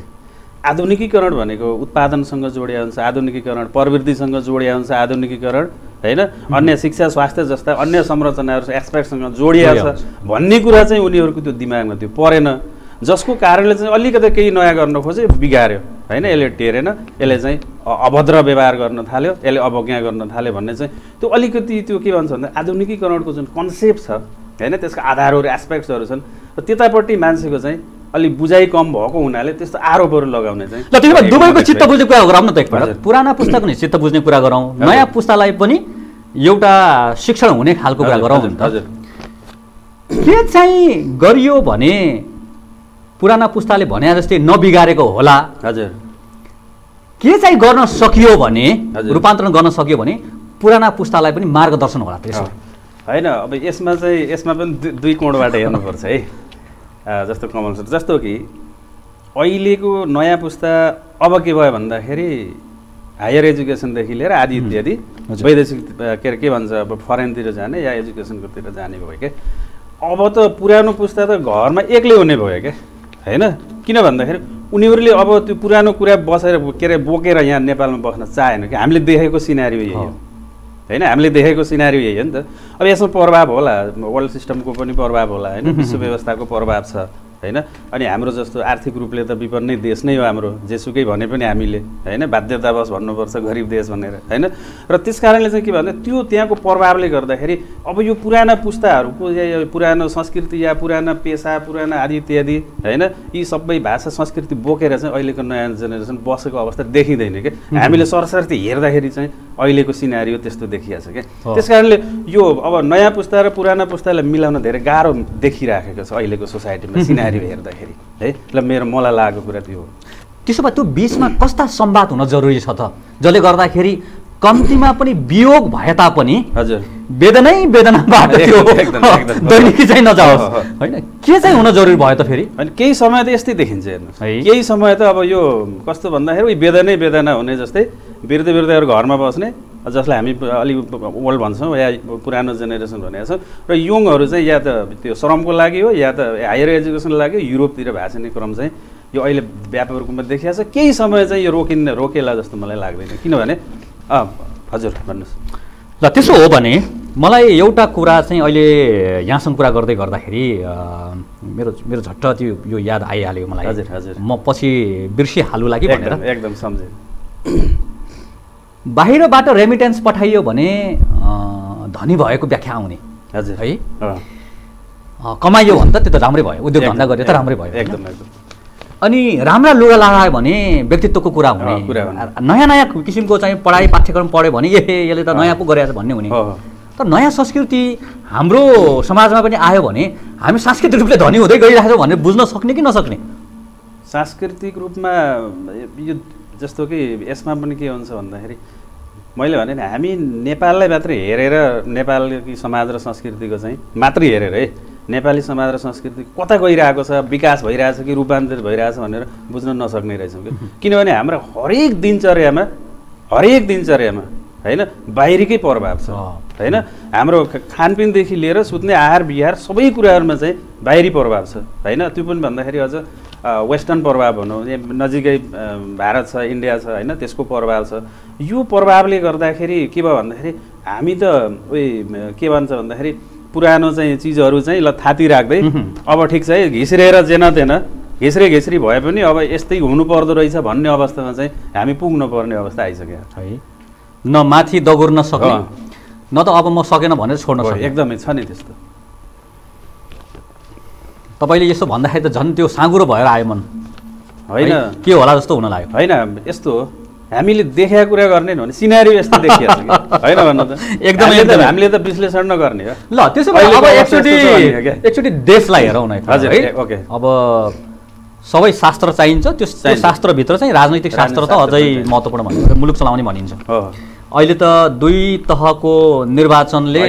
आधुनिकीकरण भनेको उत्पादनसँग जोडिया हुन्छ आधुनिकीकरण प्रवृत्तिसँग जोडिया हुन्छ आधुनिकीकरण हैन अन्य शिक्षा स्वास्थ्य जस्ता अन्य संरचनाहरू एक्सपेक्टसँग जोडिया छ भन्ने कुरा चाहिँ उनीहरुको त्यो दिमागमा त्यो परेन जसको कारणले चाहिँ अलिकति केही नयाँ गर्न खोजे बिगार्यो हैन यसले टेरेन यसले चाहिँ अभद्र व्यवहार गर्न थाल्यो यसले अवज्ञा गर्न थाल्यो भन्ने चाहिँ त्यो अलिकति त्यो के भन्छ भन्दा आधुनिकीकरणको जुन कन्सेप्ट छ हैन त्यसको आधारहरू एस्पेक्ट्सहरू छन् र त्यतापट्टि मान्छेको चाहिँ अलि बुझाइ कम भएको हुनाले त्यस्तो आरोपहरू लगाउने चाहिँ ल त्यसो भए दुबैको चित्त बुझ्ने कुरा गरौँ न त एकपल्ट पुराना पुस्ताको नि चित्त बुझ्ने कुरा गरौँ नयाँ पुस्तालाई पनि एउटा शिक्षण हुने खालको कुरा गरौँ नि त। हजुर के चाहिँ गरियो भने पुराना पुस्ताले भने जस्तै नबिगारेको होला हजुर के चाहिँ गर्न सकियो भने रूपान्तरण गर्न सकियो भने पुराना पुस्तालाई पनि मार्गदर्शन होला त्यसो हैन। अब यसमा चाहिँ यसमा पनि दुई कोणबाट हेर्नुपर्छ है जस्तो कमल सर जस्तो कि अहिलेको नयाँ पुस्ता अब के भयो भन्दाखेरि हायर एजुकेसनदेखि लिएर आदि इत्यादि वैदेशिक के अरे के भन्छ अब फरेनतिर जाने या एजुकेसनकोतिर जाने भयो क्या। अब त पुरानो पुस्ता त घरमा एक्लै हुने भयो क्या हैन किन भन्दाखेरि उनीहरूले अब त्यो पुरानो कुरा बसेर के अरे बोकेर यहाँ नेपालमा बस्न चाहेन कि हामीले देखेको सिनारियो यही हो हैन हामीले देखेको सिनारियो यही हो नि त। अब यसमा प्रभाव होला वर्ल्ड सिस्टमको पनि प्रभाव होला हैन विश्व व्यवस्थाको प्रभाव छ हैन अनि हाम्रो जस्तो आर्थिक रूपले त विपन्न देश नै हो हाम्रो जेसुकै भने पनि हामीले हैन बाध्यतावश भन्नुपर्छ गरिब देश भनेर हैन र त्यसकारणले चाहिँ के भन्दा त्यो त्यहाँको प्रभावले गर्दाखेरि अब यो पुराना पुस्ताहरुको या पुरानो संस्कृति या पुराना पेशा पुराना आदि इत्यादि हैन यी सबै भाषा संस्कृति बोकेर चाहिँ अहिलेको नयाँ जेनेरेसन बसेको अवस्था देखिँदैन के। हामीले सरसर्ती हेर्दाखेरि चाहिँ अहिलेको सिनारियो त्यस्तो देखिया छ के। त्यसकारणले यो अब नयाँ पुस्ता र पुराना पुस्तालाई मिलाउन धेरै गाह्रो देखिराखेको छ अहिलेको सोसाइटीमा हेर्दाखेरि है ल मेरो मलाई लागेको कुरा त्यो हो। त्यसो भए त्यो बीचमा कस्ता संवाद हुन जरुरी छ त जसले गर्दाखेरि कम्तीमा पनि वियोग भए तापनि हजुर वेदनै वेदनाबाट त्यो दैनिकी चाहिँ नजाओस् हैन के चाहिँ हुन जरुरी भयो त फेरि। अनि केही समय त यस्तै देखिन्छ हेर्नुस् केही समय त अब यो कस्तो भन्दाखेरि वेदनै वेदना हुने जस्तै वृद्ध वृद्धहरू घरमा बस्ने जसलाई हामी अलि ओल्ड भन्छौँ या पुरानो जेनेरेसन भनेको छौँ र यङहरू चाहिँ या त त्यो श्रमको लागि हो या त हायर एजुकेसनको लागि युरोपतिर भाषिने क्रम चाहिँ यो अहिले व्यापक रूपमा देखिया छ। केही समय चाहिँ यो रोकिन्न रोकेला जस्तो मलाई लाग्दैन किनभने अँ हजुर भन्नुहोस् ल। त्यसो हो भने मलाई एउटा कुरा चाहिँ अहिले यहाँसँग कुरा गर्दै गर्दाखेरि मेरो मेरो झट्ट त्यो यो याद आइहाल्यो मलाई। हजुर हजुर म पछि बिर्सिहाल्नुलाई कि भनेर एकदम सम्झेँ। बाहिरबाट रेमिटेन्स पठाइयो भने धनी भएको व्याख्या आउने हजुर है कमाइयो भने त त्यो त राम्रै भयो उद्योग धन्दा गर्यो त राम्रै भयो एकदम एकदम। अनि राम्रा लुगा लगायो भने व्यक्तित्वको कुरा हुने नयाँ नयाँ किसिमको चाहिँ पढाइ पाठ्यक्रम पढ्यो भने ए यसले त नयाँ पो गरेछ भन्ने हुने। तर नयाँ संस्कृति हाम्रो समाजमा पनि आयो भने हामी सांस्कृतिक रूपले धनी हुँदै गइरहेछौँ भनेर बुझ्न सक्ने कि नसक्ने। सांस्कृतिक रूपमा यो जस्तो कि यसमा पनि के हुन्छ भन्दाखेरि मैले भने नि हामी नेपाललाई मात्र हेरेर नेपाली समाज र संस्कृतिको चाहिँ मात्र हेरेर है नेपाली समाज र संस्कृति कता गइरहेको छ विकास भइरहेछ कि रूपान्तरित भइरहेछ भनेर बुझ्न नसक्ने रहेछौँ कि। किनभने हाम्रो हरेक दिनचर्यामा हरेक दिनचर्यामा हैन बाहिरीकै प्रभाव छ हैन हाम्रो खानपिनदेखि लिएर सुत्ने आहार विहार सबै कुराहरूमा चाहिँ बाहिरी प्रभाव छ हैन। त्यो पनि भन्दाखेरि अझ वेस्टर्न प्रभाव भनौँ नजिकै भारत छ इन्डिया छ हैन त्यसको प्रभाव छ। यो प्रभावले गर्दाखेरि के भयो भन्दाखेरि हामी त उही के भन्छ भन्दाखेरि पुरानो चाहिँ चिजहरू चाहिँ ल थाती राख्दै अब ठिक छ है घिस्रिएर जेन तेन घिस्रे घिस्री भए पनि अब यस्तै हुनुपर्दो रहेछ भन्ने अवस्थामा चाहिँ हामी पुग्नुपर्ने अवस्था आइसक्यो है। न माथि दगुर्न सक्ने न त अब म सकेन भनेर छोड्न सक्ने एकदमै छ नि त्यस्तो। तपाईँले यसो भन्दाखेरि त झन् त्यो साँगुरो भएर आयो मन होइन के होला जस्तो हुन लाग्यो हैन यस्तो हामीले देखेको कुरा गर्ने हो नि सिनेरियो यस्तो देखिया छ हैन भन्न त एकदमै एकदम हामीले त विश्लेषण नगर्ने हो ल त्यसो भए अब एकचोटी एकचोटी देशलाई हेरौँ न हजुर है ओके अब सबै शास्त्र चाहिन्छ त्यो शास्त्र भित्र चाहिँ राजनीतिक शास्त्र त अझै महत्त्वपूर्ण भन्छ मुलुक चलाउने भनिन्छ हो अहिले त दुई तहको निर्वाचनले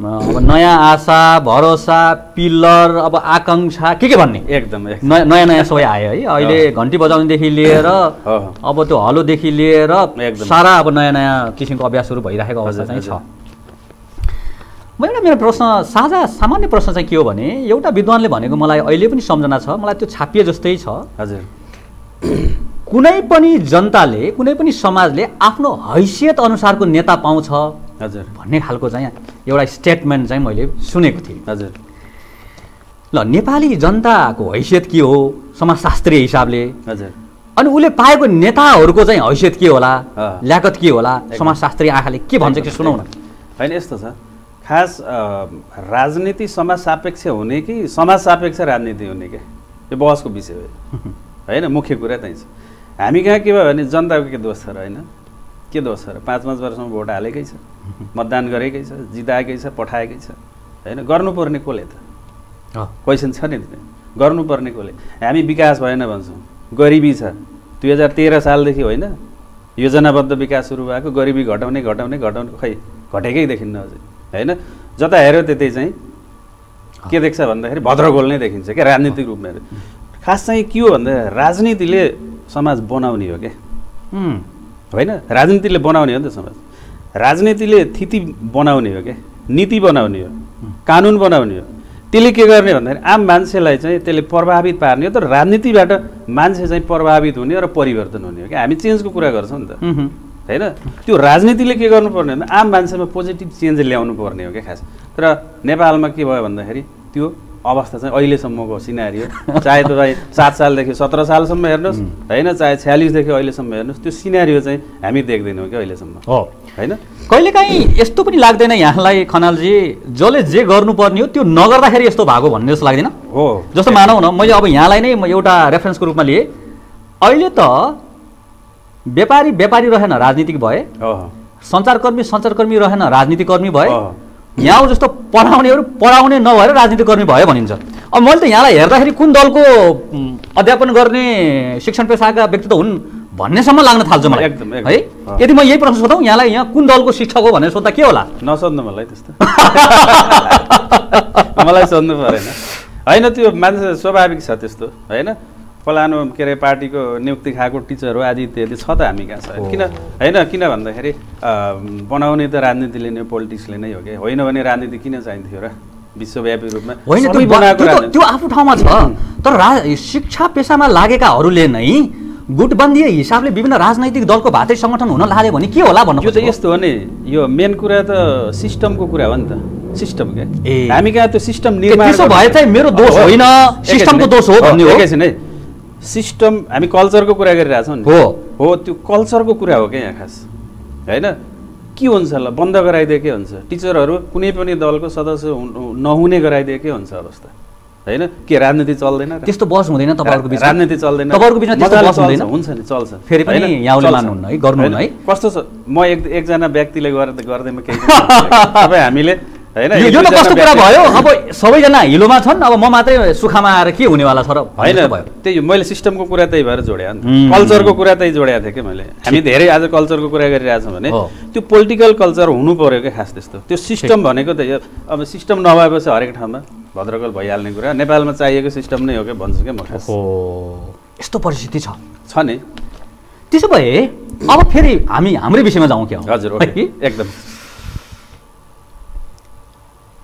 अब नयाँ आशा भरोसा पिलर अब आकांक्षा के के भन्ने एकदम नयाँ नयाँ सबै आयो है अहिले घन्टी बजाउनेदेखि लिएर अब त्यो हलोदेखि लिएर सारा अब नयाँ नयाँ किसिमको अभ्यासहरू भइरहेको अवस्था चाहिँ छ म एउटा मेरो प्रश्न साझा सामान्य प्रश्न चाहिँ के हो भने एउटा विद्वानले भनेको मलाई अहिले पनि सम्झना छ मलाई त्यो छापिए जस्तै छ हजुर कुनै पनि जनताले कुनै पनि समाजले आफ्नो हैसियत अनुसारको नेता पाउँछ हजुर भन्ने खालको चाहिँ एउटा स्टेटमेन्ट चाहिँ मैले सुनेको थिएँ हजुर ल नेपाली जनताको हैसियत के हो समाजशास्त्रीय हिसाबले हजुर अनि उसले पाएको नेताहरूको चाहिँ हैसियत के होला ल्याकत के होला समाजशास्त्रीय आँखाले के भन्छ के सुनौ न हैन यस्तो छ खास राजनीति समाजसापेक्ष हुने कि समाजसापेक्ष राजनीति हुने के यो बहसको विषय हो हैन मुख्य कुरा त्यही छ हामी कहाँ के भयो भने जनताको के दोष छ र हैन के दोष छ र पाँच पाँच वर्षमा भोट हालेकै छ मतदान गरेकै छ जिताएकै छ पठाएकै छ हैन गर्नुपर्ने कोले त क्वेसन छ नि गर्नुपर्ने कोले हामी विकास भएन भन्छौँ गरिबी छ दुई हजार तेह्र सालदेखि होइन योजनाबद्ध विकास सुरु भएको गरिबी घटाउने घटाउने घटाउने खै घटेकै देखिन्न अझै हैन जता हेऱ्यो त्यतै चाहिँ के देख्छ भन्दाखेरि भद्रगोल नै देखिन्छ क्या राजनीतिक रूपमा खास चाहिँ के हो भन्दा राजनीतिले समाज बनाउने हो क्या होइन राजनीतिले बनाउने हो नि त समाज राजनीतिले थिति बनाउने हो क्या नीति बनाउने हो कानुन बनाउने हो त्यसले के गर्ने भन्दाखेरि आम मान्छेलाई चाहिँ त्यसले प्रभावित पार्ने हो तर राजनीतिबाट मान्छे चाहिँ प्रभावित हुने र परिवर्तन हुने हो क्या हामी चेन्जको कुरा गर्छौँ नि त हैन त्यो राजनीतिले के गर्नुपर्ने भन्दा आम मान्छेमा पोजिटिभ चेन्ज ल्याउनु पर्ने हो क्या खास तर नेपालमा के भयो भन्दाखेरि त्यो अवस्था चाहिँ अहिलेसम्मको सिनारियो चाहे तपाईँ सात सालदेखि सत्र सालसम्म हेर्नुहोस् होइन चाहे छयालिसदेखि अहिलेसम्म हेर्नुहोस् त्यो सिनारियो चाहिँ हामी देख्दैनौँ क्या अहिलेसम्म हो होइन कहिलेकाहीँ यस्तो पनि लाग्दैन यहाँलाई खनालजी जसले जे गर्नुपर्ने हो त्यो नगर्दाखेरि यस्तो भएको भन्ने जस्तो लाग्दैन हो जस्तो मानौँ न मैले अब यहाँलाई नै एउटा रेफरेन्सको रूपमा लिएँ अहिले त व्यापारी व्यापारी रहेन राजनीतिक भए सञ्चारकर्मी सञ्चारकर्मी रहेन राजनीतिकर्मी भए यहाँ जस्तो पढाउनेहरू पढाउने नभएर राजनीतिकर्मी भयो भनिन्छ अब मैले त यहाँलाई हेर्दाखेरि कुन दलको अध्यापन गर्ने शिक्षण पेसाका व्यक्ति त हुन् भन्नेसम्म लाग्न थाल्छ मलाई एकदम है यदि म यही प्रश्न सोधौँ यहाँलाई यहाँ कुन दलको शिक्षक हो भनेर सोध्दा के होला नसोध्नु मलाई त्यस्तो मलाई सोध्नु परेन होइन त्यो मान्छे स्वाभाविक छ त्यस्तो होइन फलानु के अरे पार्टीको नियुक्ति खाएको टिचरहरू आदि इत्यादि छ त हामी कहाँ छ किन होइन किन भन्दाखेरि बनाउने त राजनीतिले नै पोलिटिक्सले नै हो क्या होइन भने राजनीति किन चाहिन्थ्यो र विश्वव्यापी रूपमा होइन त्यो आफ्नो ठाउँमा छ तर शिक्षा पेसामा लागेकाहरूले नै गुटबन्दीय हिसाबले विभिन्न राजनैतिक दलको भातृ सङ्गठन हुन लाग्यो भने के होला भन्नु यो त यस्तो हो नि यो मेन कुरा त सिस्टमको कुरा हो नि त सिस्टम क्या हामी कहाँ त्यो सिस्टम निर्माण भए चाहिँ मेरो दोष होइन सिस्टमको दोष हो भन्ने हो एकैछिन है सिस्टम हामी कल्चरको कुरा गरिरहेछौँ नि हो हो त्यो कल्चरको कुरा हो क्या यहाँ खास होइन के हुन्छ ल बन्द गराइदिएकै हुन्छ टिचरहरू कुनै पनि दलको सदस्य नहुने गराइदिएकै हुन्छ अवस्था होइन के राजनीति चल्दैन त्यस्तो बस हुँदैन तपाईँहरूको बिचमा राजनीति चल्दैन तपाईँहरूको बिचमा त्यस्तो बस हुँदैन हुन्छ नि चल्छ फेरि पनि यहाँले मान्नुहुन्न है गर्नुहुन्न है कस्तो छ म एक एकजना व्यक्तिले गरेर गर्दैमा केही अब हामीले हैन यो त कस्तो कुरा भयो अब सबैजना हिलोमा छन् अब म मात्रै सुखामा आएर के हुनेवाला छ र होइन त्यही मैले सिस्टमको कुरा त्यही भएर जोड्या नि कल्चरको कुरा त्यही जोडेको थिएँ कि मैले हामी धेरै आज कल्चरको कुरा गरिरहेछौँ भने त्यो पोलिटिकल कल्चर हुनु पर्यो क्या खास त्यस्तो त्यो सिस्टम भनेको त यो अब सिस्टम नभएपछि हरेक ठाउँमा भद्रकल भइहाल्ने कुरा नेपालमा चाहिएको सिस्टम नै हो क्या भन्छु क्या म खास यस्तो परिस्थिति छ छ नि त्यसो भए अब फेरि हामी हाम्रै विषयमा जाउँ क्या हजुर एकदम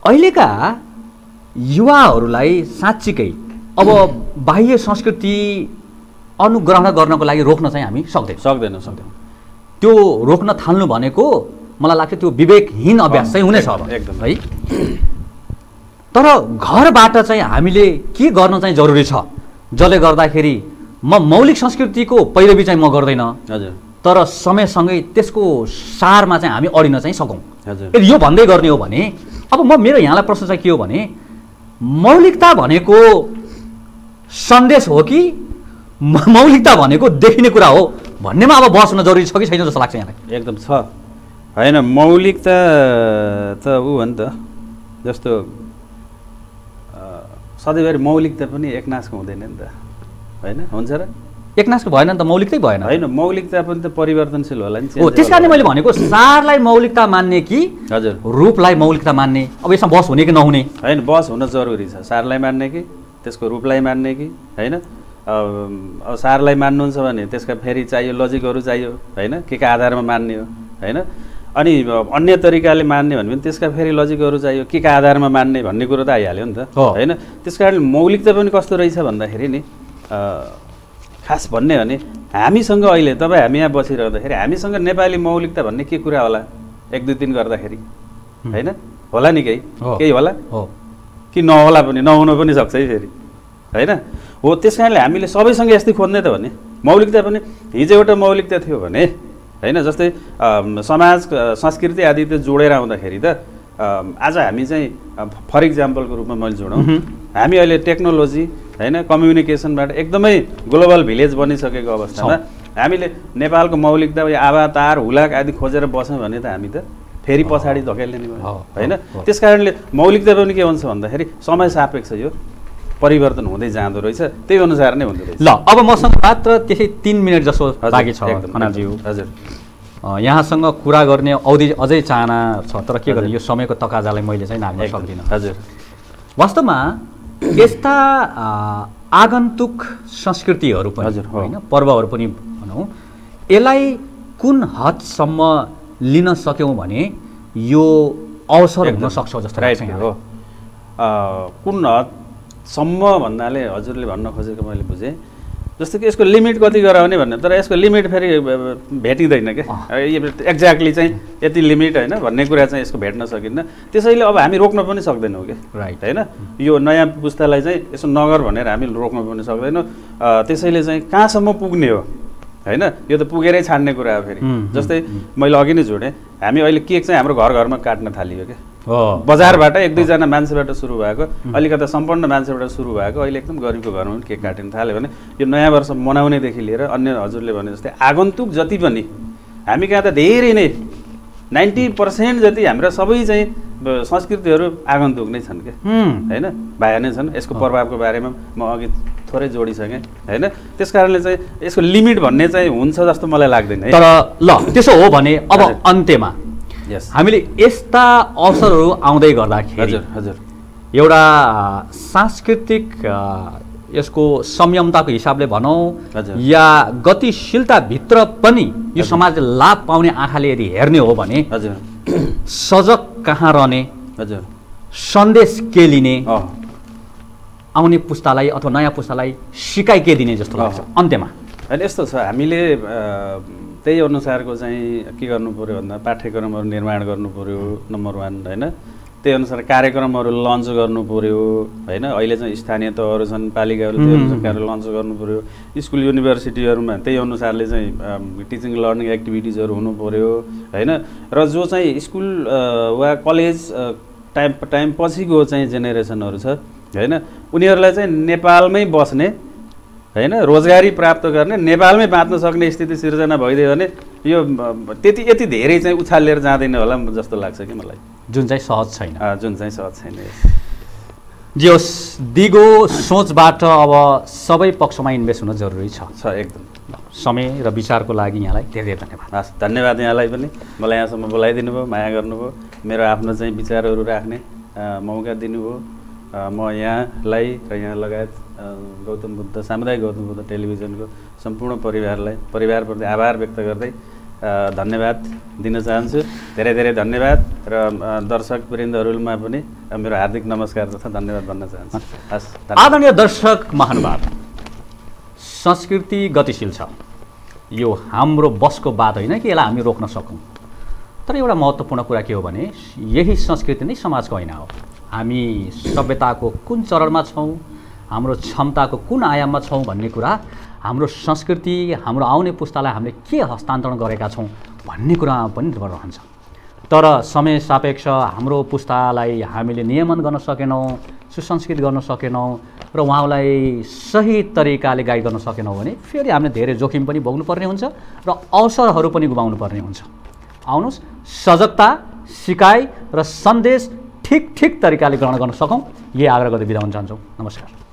अहिलेका युवाहरूलाई साँच्चीकै अब बाह्य संस्कृति अनुग्रहण गर्नको लागि रोक्न चाहिँ हामी सक्दैनौँ सक्दैनौँ सक्दैनौँ त्यो रोक्न थाल्नु भनेको मलाई लाग्छ त्यो विवेकहीन अभ्यास चाहिँ हुनेछ एकदम है तर घरबाट चाहिँ हामीले के गर्न चाहिँ जरुरी छ जसले गर्दाखेरि म मौलिक संस्कृतिको पैरवी चाहिँ म गर्दैन हजुर तर समयसँगै त्यसको सारमा चाहिँ हामी अडिन चाहिँ सकौँ यदि यो भन्दै गर्ने हो भने अब म मेरो यहाँलाई प्रश्न चाहिँ के हो भने मौलिकता भनेको सन्देश हो कि मौलिकता भनेको देखिने कुरा हो भन्नेमा अब बहस हुन जरुरी छ कि छैन जस्तो लाग्छ यहाँलाई? एकदम छ, हैन मौलिकता त उ हो नि त, जस्तो सधैँभरि मौलिकता पनि एकनासको हुँदैन नि त, हैन? हुन्छ र एकनासको भएन नि त, मौलिकतै भएन। हैन मौलिकता पनि त परिवर्तनशील होला नि। हो, त्यसकारणले मैले भनेको सारलाई मौलिकता मान्ने कि हजुर रूपलाई मौलिकता मान्ने, अब यसमा बहस हुने कि नहुने? हैन बहस हुन जरुरी छ, सारलाई मान्ने कि त्यसको रूपलाई मान्ने कि, हैन? अब सारलाई मान्नुहुन्छ भने त्यसका फेरि चाहियो लजिकहरू चाहियो, हैन? के का आधारमा मान्ने हो, हैन? अनि अन्य तरिकाले मान्ने भने पनि त्यसका फेरि लजिकहरू चाहियो, के का आधारमा मान्ने भन्ने कुरो त आइहाल्यो नि त, हैन? त्यसकारण मौलिकता पनि कस्तो रहेछ भन्दाखेरि नि खास भन्ने भने हामीसँग अहिले तपाईँ हामी यहाँ बसिरहँदाखेरि हामीसँग नेपाली मौलिकता भन्ने के कुरा होला? एक दुई दिन गर्दाखेरि हैन होला नि, केही केही होला कि नहोला पनि, नहुनु पनि सक्छ है फेरि, हैन? हो, त्यस कारणले हामीले सबैसँग यस्तै खोज्ने त भने मौलिकता पनि हिजो एउटा मौलिकता थियो भने, हैन? जस्तै समाज संस्कृति आदि त जोडेर आउँदाखेरि त आज हामी चाहिँ फर इक्जाम्पलको रूपमा मैले जोडौँ, हामी अहिले टेक्नोलोजी, हैन, कम्युनिकेसनबाट एकदमै ग्लोबल भिलेज बनिसकेको अवस्थामा हामीले नेपालको मौलिकता आवातार हुलाक आदि खोजेर बस्यौँ भने त हामी त फेरि पछाडि धकेलिने भयो, हैन? त्यस कारणले मौलिकता पनि के हुन्छ भन्दाखेरि समय सापेक्ष यो परिवर्तन हुँदै जाँदो रहेछ, त्यही अनुसार नै हुँदो रहेछ। ल, अब मसँग मात्र त्यही तिन मिनट जसो बाँकी छ खनालज्यू, हजुर यहाँसँग कुरा गर्ने औधी अझै चाहना छ, तर के गर्ने यो समयको तकाजालाई मैले चाहिँ नाग्न सक्दिनँ। हजुर वास्तवमा यस्ता आगन्तुक संस्कृतिहरू पनि, होइन, पर्वहरू पनि भनौँ, यसलाई कुन हदसम्म लिन सक्यौँ भने यो अवसर हुन सक्छ जस्तो लाग्छ? कुन हद सम्म भन्नाले हजुरले भन्न खोजेको मैले बुझेँ, जस्तो कि यसको लिमिट कति गराउने भन्ने, तर यसको लिमिट फेरि भेटिँदैन क्या, एक्ज्याक्टली चाहिँ यति लिमिट, होइन, भन्ने कुरा चाहिँ यसको भेट्न सकिन्न। त्यसैले अब हामी रोक्न पनि सक्दैनौँ कि, राइट, होइन? यो नयाँ पुस्तालाई चाहिँ यसो नगर भनेर हामी रोक्न पनि सक्दैनौँ। त्यसैले चाहिँ कहाँसम्म पुग्ने हो, हैन, यो त पुगेरै छाड्ने कुरा हो फेरि। जस्तै मैले अघि नै जोडेँ, हामी अहिले केक चाहिँ हाम्रो घर घरमा काट्न थालियो क्या, बजारबाट एक दुईजना मान्छेबाट सुरु भएको अलिकता सम्पन्न मान्छेबाट सुरु भएको अहिले एकदम गरिबको घरमा पनि केक काट्न थाल्यो भने यो नयाँ वर्ष मनाउनेदेखि लिएर अन्य हजुरले भने जस्तै आगन्तुक जति पनि हामी कहाँ त धेरै नै नाइन्टी पर्सेन्ट जति हाम्रा सबै चाहिँ संस्कृतिहरू आगन्तुक नै छन् क्या, हैन, बाह्य नै छन्। यसको प्रभावको बारेमा म अघि थोरै जोडिसकेँ, हैन? त्यस कारणले चाहिँ यसको लिमिट भन्ने चाहिँ हुन्छ जस्तो मलाई लाग्दैन। तर ल, त्यसो हो भने अब अन्त्यमा हामीले यस्ता अवसरहरू आउँदै गर्दाखेरि एउटा सांस्कृतिक यसको संयमताको हिसाबले भनौँ या गतिशीलताभित्र पनि यो समाजले लाभ पाउने आँखाले यदि हेर्ने हो भने सजग कहाँ रहने, सन्देश के लिने, आउने पुस्तालाई अथवा नयाँ पुस्तालाई सिकाइ के दिने जस्तो लाग्छ अन्त्यमा? होइन, यस्तो छ, हामीले त्यही अनुसारको चाहिँ के गर्नु पऱ्यो भन्दा पाठ्यक्रमहरू निर्माण गर्नु पऱ्यो नम्बर वान, होइन? त्यही अनुसार कार्यक्रमहरू लन्च गर्नु पऱ्यो, होइन? अहिले चाहिँ स्थानीय तहहरू छन्, पालिकाहरू त्यही अनुसार लन्च गर्नु पऱ्यो, स्कुल युनिभर्सिटीहरूमा त्यही अनुसारले चाहिँ टिचिङ लर्निङ एक्टिभिटिजहरू हुनु पऱ्यो, होइन? र जो चाहिँ स्कुल वा कलेज टाइम टाइम पछिको चाहिँ जेनेरेसनहरू छ, होइन, उनीहरूलाई चाहिँ नेपालमै बस्ने, हैन, रोजगारी प्राप्त गर्ने, नेपालमै बाँच्न सक्ने स्थिति सिर्जना भइदियो भने यो त्यति यति धेरै चाहिँ उछालेर जाँदैन होला जस्तो लाग्छ कि मलाई, जुन चाहिँ सहज छैन, जुन चाहिँ सहज छैन। जे होस्, दिगो सोचबाट अब सबै पक्षमा इन्भेस्ट हुन जरुरी छ। छ, एकदम। समय र विचारको लागि यहाँलाई धेरै धेरै धन्यवाद। हस्, धन्यवाद यहाँलाई पनि, मलाई यहाँसम्म बोलाइदिनु भयो, माया गर्नुभयो, मेरो आफ्नो चाहिँ विचारहरू राख्ने मौका दिनुभयो। म यहाँलाई र यहाँ लगायत गौतम बुद्ध सामुदायिक गौतम बुद्ध टेलिभिजनको सम्पूर्ण परिवारलाई परिवारप्रति आभार व्यक्त गर्दै धन्यवाद दिन चाहन्छु। धेरै धेरै धन्यवाद र दर्शक वृन्दहरूमा पनि मेरो हार्दिक नमस्कार तथा धन्यवाद भन्न चाहन्छु। आदरणीय दर्शक महानुभाव, संस्कृति गतिशील छ, यो हाम्रो बसको बात होइन कि यसलाई हामी रोक्न सकौँ, तर एउटा महत्त्वपूर्ण कुरा के हो भने यही संस्कृति नै समाजको ऐना हो। हामी सभ्यताको कुन चरणमा छौँ, हाम्रो क्षमताको कुन आयाममा छौँ भन्ने कुरा हाम्रो संस्कृति, हाम्रो आउने पुस्तालाई हामीले के हस्तान्तरण गरेका छौँ भन्ने कुरामा पनि निर्भर रहन्छ। तर समय सापेक्ष हाम्रो पुस्तालाई हामीले नियमन गर्न सकेनौँ, सुसंस्कृत गर्न सकेनौँ र र उहाँलाई सही तरिकाले गाइड गर्न सकेनौं भने फेरि हामीले धेरै जोखिम पनि भोग्नु पर्ने हुन्छ र अवसरहरू पनि गुमाउनु पर्ने हुन्छ। आउनुस् सजगता, सिकाइ र सन्देश ठिक ठिक तरिकाले ग्रहण गर्न सकौं, यही आग्रह गर्दै बिदा हुन चाहन्छौँ। नमस्कार।